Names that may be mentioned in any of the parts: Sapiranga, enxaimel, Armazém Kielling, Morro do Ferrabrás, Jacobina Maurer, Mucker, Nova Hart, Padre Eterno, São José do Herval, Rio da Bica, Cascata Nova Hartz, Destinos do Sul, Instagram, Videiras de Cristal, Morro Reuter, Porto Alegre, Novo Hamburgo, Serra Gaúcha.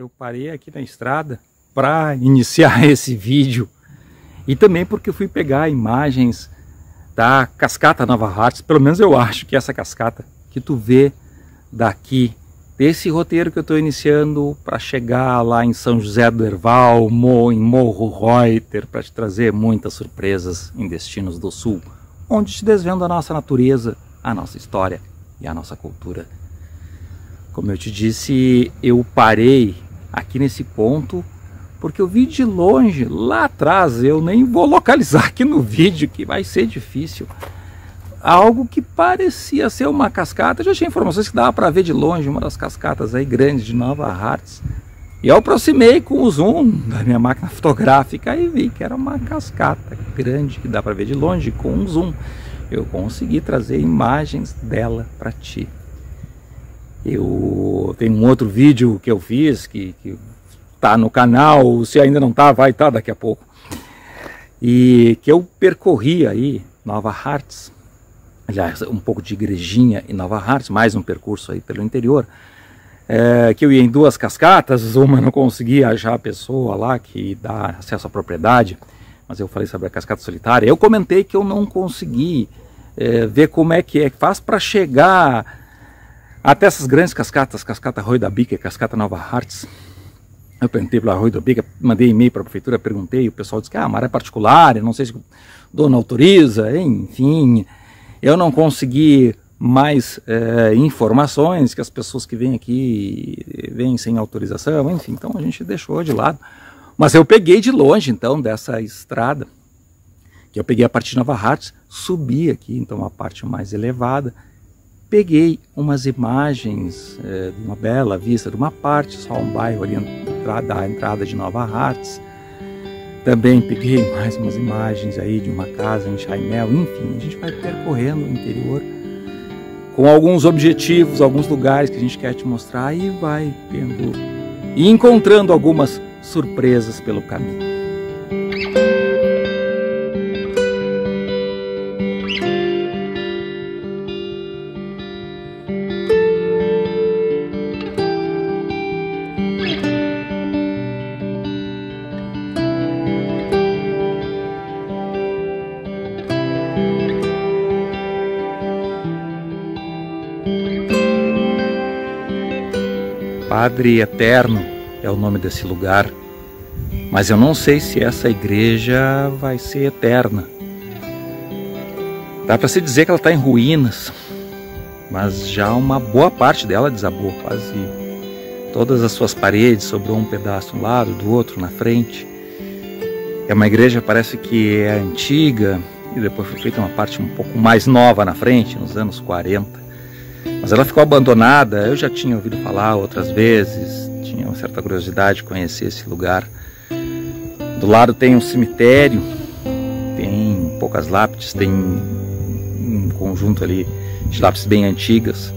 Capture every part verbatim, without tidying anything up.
Eu parei aqui na estrada para iniciar esse vídeo e também porque eu fui pegar imagens da Cascata Nova Hartz, pelo menos eu acho que essa cascata que tu vê daqui, desse roteiro que eu estou iniciando para chegar lá em São José do Herval, em Morro Reuter, para te trazer muitas surpresas em Destinos do Sul, onde te desvendo a nossa natureza, a nossa história e a nossa cultura. Como eu te disse, eu parei aqui nesse ponto porque eu vi de longe, lá atrás, eu nem vou localizar aqui no vídeo, que vai ser difícil, algo que parecia ser uma cascata. Eu já tinha informações que dava para ver de longe, uma das cascatas aí grandes de Nova Hartz. E eu aproximei com o zoom da minha máquina fotográfica e vi que era uma cascata grande, que dá para ver de longe com um zoom. Eu consegui trazer imagens dela para ti. Eu tenho um outro vídeo que eu fiz, que... que tá no canal, se ainda não tá, vai tá daqui a pouco, e que eu percorri aí Nova Hartz, já um pouco de Igrejinha e Nova Hartz, mais um percurso aí pelo interior, é, que eu ia em duas cascatas, uma eu não conseguia achar a pessoa lá que dá acesso à propriedade, mas eu falei sobre a Cascata Solitária, eu comentei que eu não consegui é, ver como é que é, que faz para chegar até essas grandes cascatas, Cascata Rio da Bica, Cascata Nova Hartz. Eu perguntei pela Rio da Bica, mandei e-mail para a prefeitura, perguntei, e o pessoal disse que ah, a mar é particular, eu não sei se o dono autoriza, enfim. Eu não consegui mais é, informações, que as pessoas que vêm aqui vêm sem autorização, enfim, então a gente deixou de lado. Mas eu peguei de longe, então, dessa estrada, que eu peguei a parte de Nova Hartz, subi aqui, então, a parte mais elevada, peguei umas imagens é, de uma bela vista de uma parte, só um bairro ali da entrada de Nova Hartz. Também peguei mais umas imagens aí de uma casa em Chaimel. Enfim, a gente vai percorrendo o interior com alguns objetivos, alguns lugares que a gente quer te mostrar e vai vendo e encontrando algumas surpresas pelo caminho. Padre Eterno é o nome desse lugar, mas eu não sei se essa igreja vai ser eterna. Dá para se dizer que ela está em ruínas, mas já uma boa parte dela desabou, quase todas as suas paredes, sobrou um pedaço de um lado, do outro, na frente. É uma igreja, parece que é antiga, e depois foi feita uma parte um pouco mais nova na frente, nos anos quarenta. Mas ela ficou abandonada, eu já tinha ouvido falar outras vezes, tinha uma certa curiosidade de conhecer esse lugar. Do lado tem um cemitério, tem poucas lápides, tem um conjunto ali de lápides bem antigas.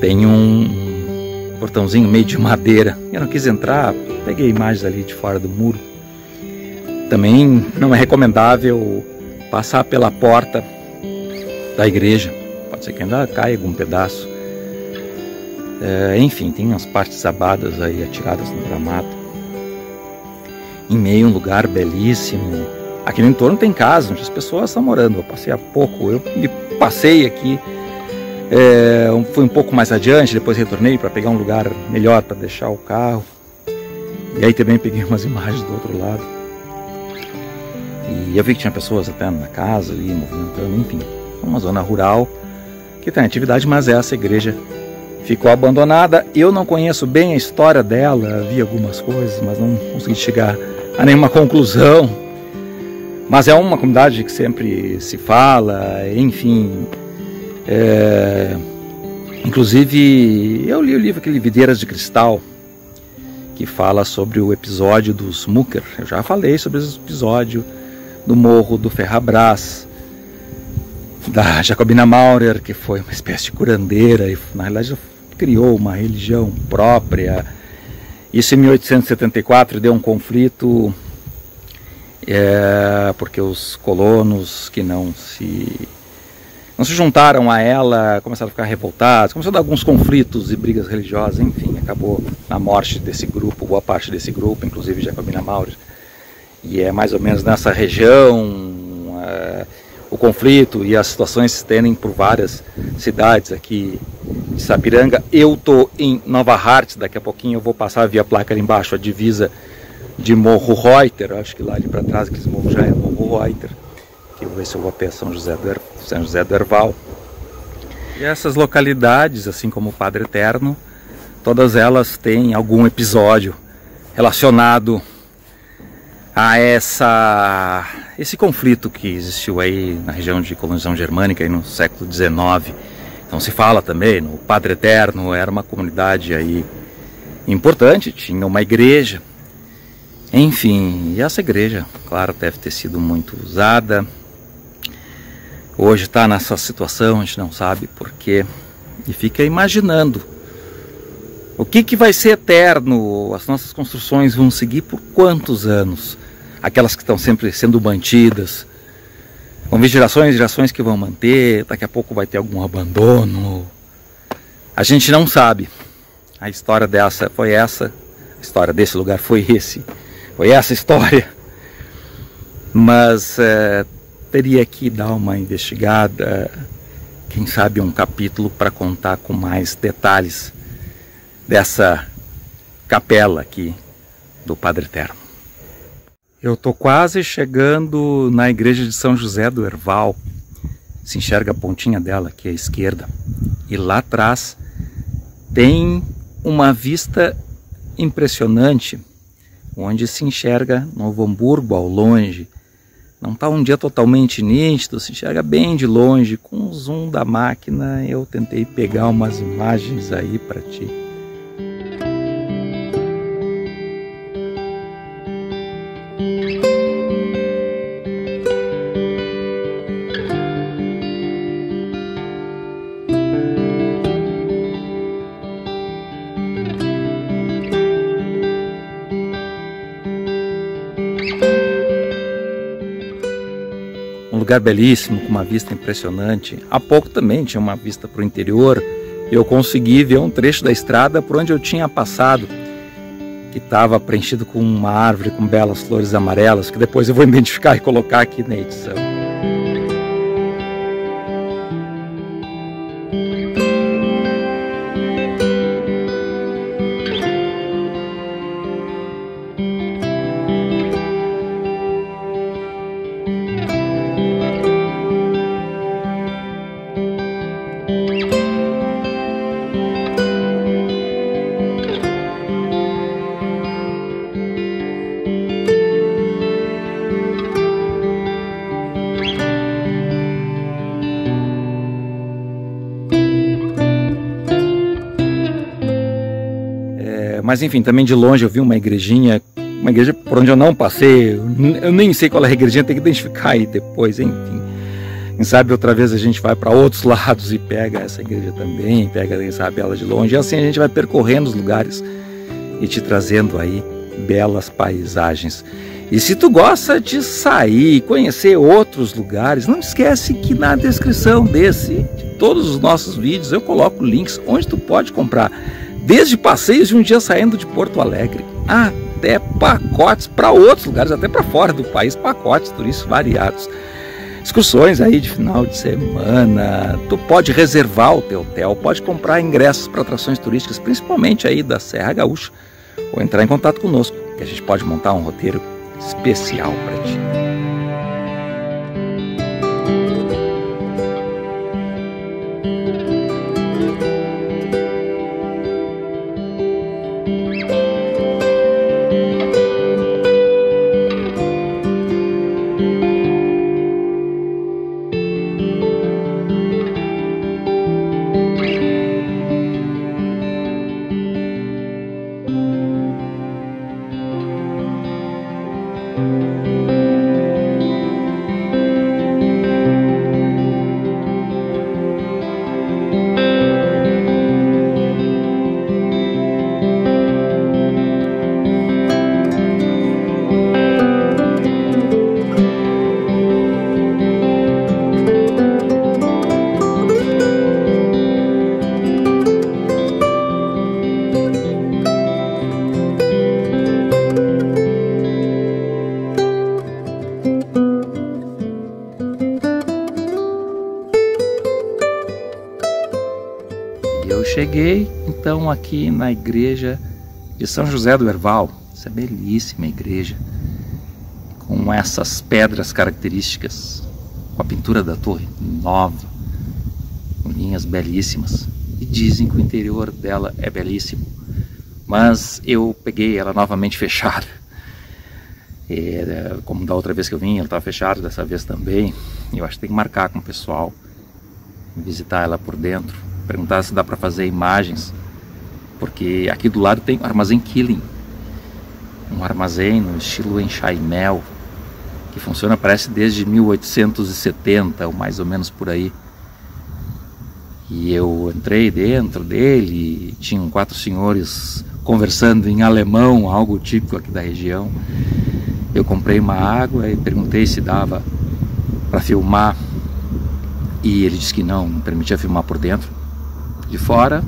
Tem um portãozinho meio de madeira, eu não quis entrar, peguei imagens ali de fora do muro. Também não é recomendável passar pela porta da igreja. Pode ser que ainda caia algum pedaço. É, enfim, tem umas partes abadas aí, atiradas no gramado. Em meio a um lugar belíssimo. Aqui no entorno tem casa onde as pessoas estão morando. Eu passei há pouco, eu me passei aqui. É, fui um pouco mais adiante, depois retornei para pegar um lugar melhor para deixar o carro. E aí também peguei umas imagens do outro lado. E eu vi que tinha pessoas até na casa ali, movimentando, enfim. Uma zona rural que tem atividade, mas essa igreja ficou abandonada. Eu não conheço bem a história dela, vi algumas coisas, mas não consegui chegar a nenhuma conclusão. Mas é uma comunidade que sempre se fala, enfim. É... Inclusive, eu li o livro, aquele Videiras de Cristal, que fala sobre o episódio dos Mucker. Eu já falei sobre esse episódio do Morro do Ferrabrás, da Jacobina Maurer, que foi uma espécie de curandeira e na realidade criou uma religião própria. Isso em mil oitocentos e setenta e quatro deu um conflito, é, porque os colonos que não se não se juntaram a ela, começaram a ficar revoltados, começou a dar alguns conflitos e brigas religiosas, enfim, acabou na morte desse grupo, boa parte desse grupo, inclusive Jacobina Maurer. E é mais ou menos nessa região, uh, o conflito e as situações se estendem por várias cidades aqui de Sapiranga. Eu estou em Nova Hartz, daqui a pouquinho eu vou passar via placa ali embaixo, a divisa de Morro Reuter, acho que lá ali para trás, que esse morro já é Morro Reuter, que eu vou ver se eu vou até São José do, São José do Herval. E essas localidades, assim como o Padre Eterno, todas elas têm algum episódio relacionado a essa, esse conflito que existiu aí na região de colonização germânica aí no século dezenove. Então se fala também no Padre Eterno, era uma comunidade aí importante, tinha uma igreja, enfim, e essa igreja, claro, deve ter sido muito usada. Hoje está nessa situação, a gente não sabe porquê, e fica imaginando o que que vai ser eterno, as nossas construções vão seguir por quantos anos? Aquelas que estão sempre sendo mantidas. Vão vir gerações e gerações que vão manter, daqui a pouco vai ter algum abandono. A gente não sabe. A história dessa foi essa, a história desse lugar foi esse, foi essa história. Mas é, teria que dar uma investigada, quem sabe um capítulo para contar com mais detalhes dessa capela aqui do Padre Eterno. Eu tô quase chegando na igreja de São José do Herval. Se enxerga a pontinha dela aqui à esquerda. E lá atrás tem uma vista impressionante, onde se enxerga Novo Hamburgo ao longe. Não está um dia totalmente nítido, se enxerga bem de longe. Com o zoom da máquina eu tentei pegar umas imagens aí para ti. Um lugar belíssimo, com uma vista impressionante. Há pouco também tinha uma vista para o interior e eu consegui ver um trecho da estrada por onde eu tinha passado, que estava preenchido com uma árvore com belas flores amarelas, que depois eu vou identificar e colocar aqui na edição. Mas enfim, também de longe eu vi uma igrejinha, uma igreja por onde eu não passei, eu nem sei qual é a igrejinha, tem que identificar aí depois, enfim. Quem sabe outra vez a gente vai para outros lados e pega essa igreja também, pega, quem sabe, ela de longe, e assim a gente vai percorrendo os lugares e te trazendo aí belas paisagens. E se tu gosta de sair, conhecer outros lugares, não esquece que na descrição desse, de todos os nossos vídeos, eu coloco links onde tu pode comprar. Desde passeios de um dia saindo de Porto Alegre, até pacotes para outros lugares, até para fora do país, pacotes turísticos variados. Excursões aí de final de semana, tu pode reservar o teu hotel, pode comprar ingressos para atrações turísticas, principalmente aí da Serra Gaúcha, ou entrar em contato conosco, que a gente pode montar um roteiro especial para ti. cheguei então aqui na igreja de São José do Herval, essa belíssima igreja, com essas pedras características, com a pintura da torre nova, com linhas belíssimas, e dizem que o interior dela é belíssimo, mas eu peguei ela novamente fechada, é, como da outra vez que eu vim, ela estava fechada, dessa vez também. Eu acho que tem que marcar com o pessoal, visitar ela por dentro, perguntar se dá para fazer imagens, porque aqui do lado tem o Armazém Kielling, um armazém no estilo enxaimel, que funciona, parece, desde mil oitocentos e setenta, ou mais ou menos por aí. E eu entrei dentro dele, e tinham quatro senhores conversando em alemão, algo típico aqui da região. Eu comprei uma água e perguntei se dava para filmar, e ele disse que não, não permitia filmar por dentro. De fora,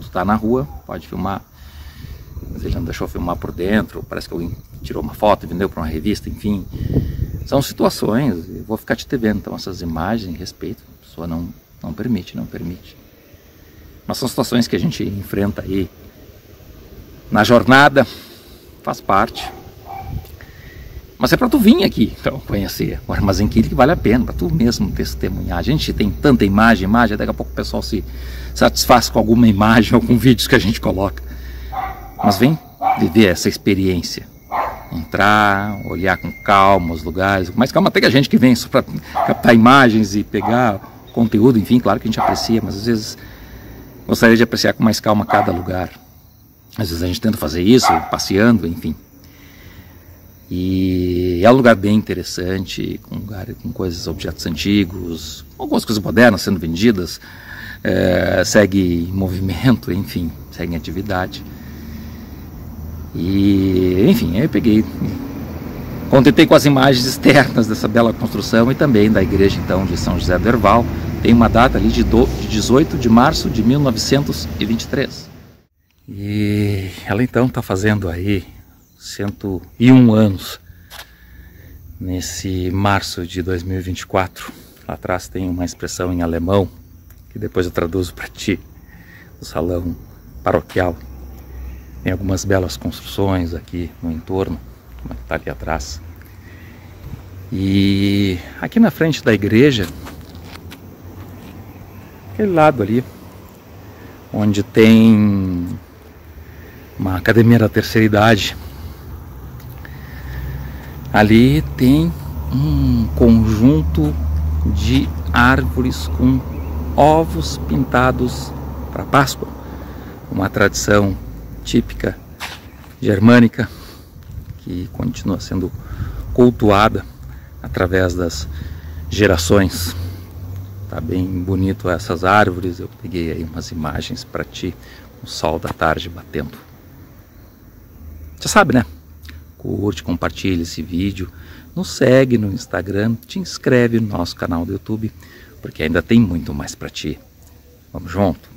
tu tá na rua, pode filmar. Mas ele não deixou filmar por dentro, parece que alguém tirou uma foto e vendeu para uma revista, enfim. São situações, eu vou ficar te devendo, então essas imagens, respeito, a pessoa não, não permite, não permite. Mas são situações que a gente enfrenta aí na jornada, faz parte. Mas é para tu vir aqui, então, conhecer o Armazém Kielling, que vale a pena, para tu mesmo testemunhar. A gente tem tanta imagem, imagem, daqui a pouco o pessoal se satisfaz com alguma imagem, algum vídeo que a gente coloca. Mas vem viver essa experiência, entrar, olhar com calma os lugares, mas calma até que a gente que vem só para captar imagens e pegar conteúdo, enfim, claro que a gente aprecia, mas às vezes gostaria de apreciar com mais calma cada lugar. Às vezes a gente tenta fazer isso, passeando, enfim. E é um lugar bem interessante, com, lugar, com coisas, objetos antigos, algumas coisas modernas sendo vendidas, é, segue em movimento, enfim, segue em atividade. E, enfim, eu peguei, contentei com as imagens externas dessa bela construção e também da igreja, então, de São José do Herval. Tem uma data ali de dezoito de março de mil novecentos e vinte e três. E ela, então, está fazendo aí cento e um anos, nesse março de dois mil e vinte e quatro. Lá atrás tem uma expressão em alemão, que depois eu traduzo para ti, no salão paroquial. Tem algumas belas construções aqui no entorno, como está ali atrás. E aqui na frente da igreja, aquele lado ali, onde tem uma academia da terceira idade, ali tem um conjunto de árvores com ovos pintados para Páscoa, uma tradição típica germânica que continua sendo cultuada através das gerações. Tá bem bonito essas árvores, eu peguei aí umas imagens para ti, o sol da tarde batendo. Já sabe, né? Curte, compartilha esse vídeo, nos segue no Instagram, te inscreve no nosso canal do YouTube, porque ainda tem muito mais para ti. Vamos junto!